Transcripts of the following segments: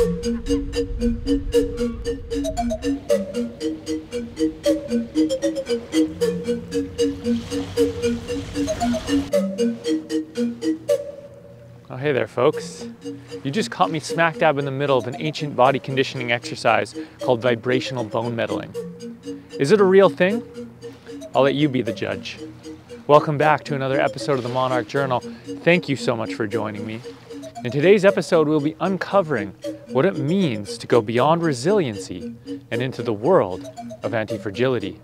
Oh, hey there, folks. You just caught me smack dab in the middle of an ancient body conditioning exercise called vibrational bone medaling. Is it a real thing? I'll let you be the judge. Welcome back to another episode of the Monarch Journal. Thank you so much for joining me. In today's episode, we'll be uncovering what it means to go beyond resiliency and into the world of anti-fragility.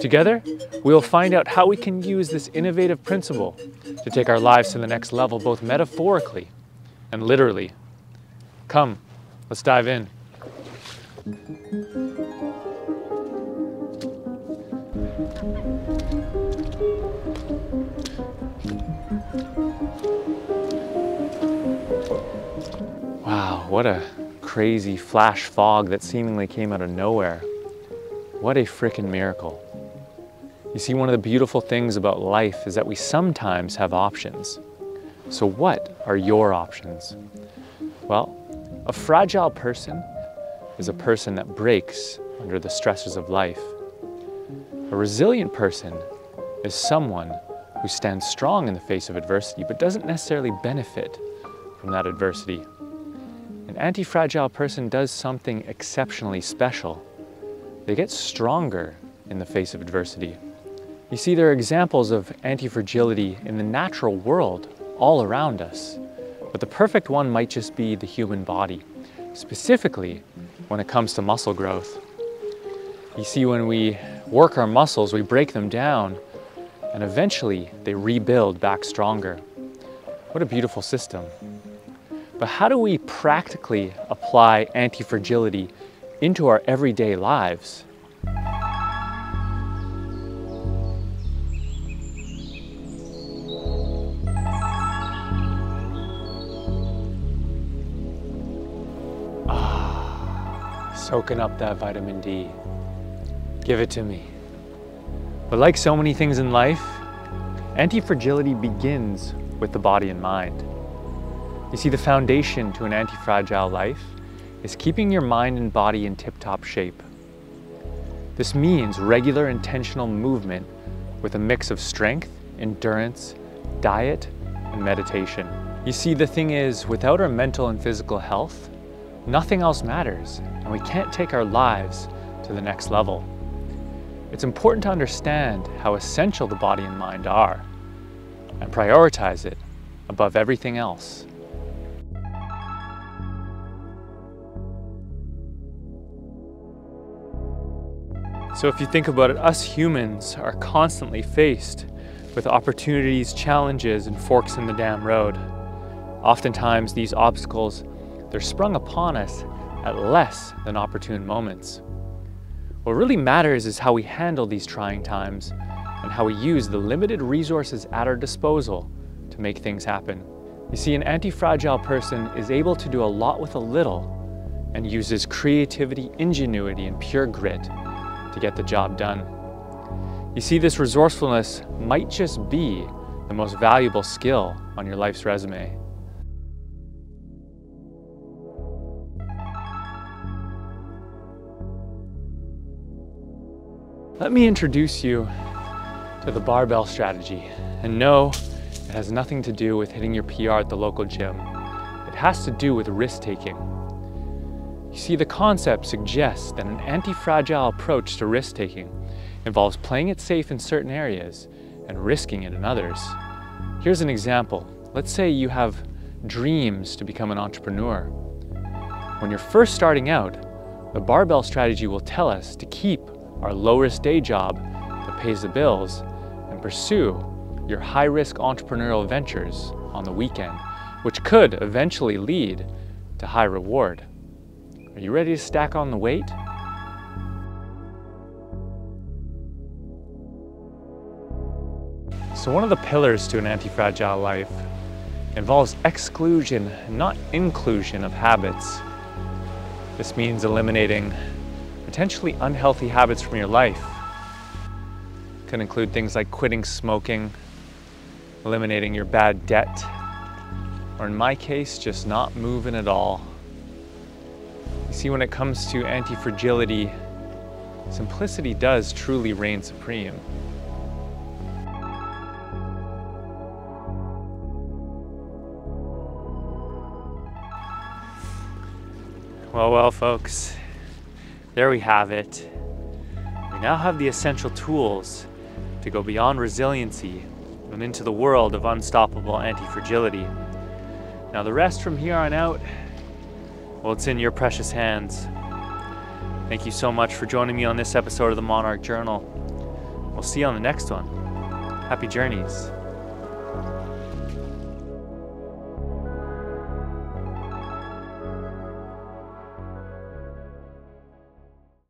Together, we'll find out how we can use this innovative principle to take our lives to the next level, both metaphorically and literally. Come, let's dive in. Wow, what a crazy flash fog that seemingly came out of nowhere. What a frickin' miracle. You see, one of the beautiful things about life is that we sometimes have options. So what are your options? Well, a fragile person is a person that breaks under the stresses of life. A resilient person is someone who stands strong in the face of adversity, but doesn't necessarily benefit from that adversity. An anti-fragile person does something exceptionally special. They get stronger in the face of adversity. You see, there are examples of anti-fragility in the natural world all around us, but the perfect one might just be the human body, specifically when it comes to muscle growth. You see, when we work our muscles, we break them down, and eventually they rebuild back stronger. What a beautiful system. But how do we practically apply anti-fragility into our everyday lives? Soaking up that vitamin D. Give it to me. But like so many things in life, anti-fragility begins with the body and mind. You see, the foundation to an anti-fragile life is keeping your mind and body in tip-top shape. This means regular intentional movement with a mix of strength, endurance, diet, and meditation. You see, the thing is, without our mental and physical health, nothing else matters, and we can't take our lives to the next level. It's important to understand how essential the body and mind are and prioritize it above everything else. So if you think about it, us humans are constantly faced with opportunities, challenges, and forks in the damn road. Oftentimes these obstacles, they're sprung upon us at less than opportune moments. What really matters is how we handle these trying times and how we use the limited resources at our disposal to make things happen. You see, an anti-fragile person is able to do a lot with a little and uses creativity, ingenuity, and pure grit to get the job done. You see, this resourcefulness might just be the most valuable skill on your life's resume. Let me introduce you to the barbell strategy. And no, it has nothing to do with hitting your PR at the local gym. It has to do with risk-taking. You see, the concept suggests that an anti-fragile approach to risk-taking involves playing it safe in certain areas and risking it in others. Here's an example. Let's say you have dreams to become an entrepreneur. When you're first starting out, the barbell strategy will tell us to keep our low-risk day job that pays the bills and pursue your high-risk entrepreneurial ventures on the weekend, which could eventually lead to high reward. Are you ready to stack on the weight? So one of the pillars to an anti-fragile life involves exclusion, not inclusion, of habits. This means eliminating potentially unhealthy habits from your life. It can include things like quitting smoking, eliminating your bad debt, or in my case, just not moving at all. You see, when it comes to anti-fragility, simplicity does truly reign supreme. Well, well, folks, there we have it. We now have the essential tools to go beyond resiliency and into the world of unstoppable anti-fragility. Now the rest from here on out, well, it's in your precious hands. Thank you so much for joining me on this episode of the Monarch Journal. We'll see you on the next one. Happy journeys.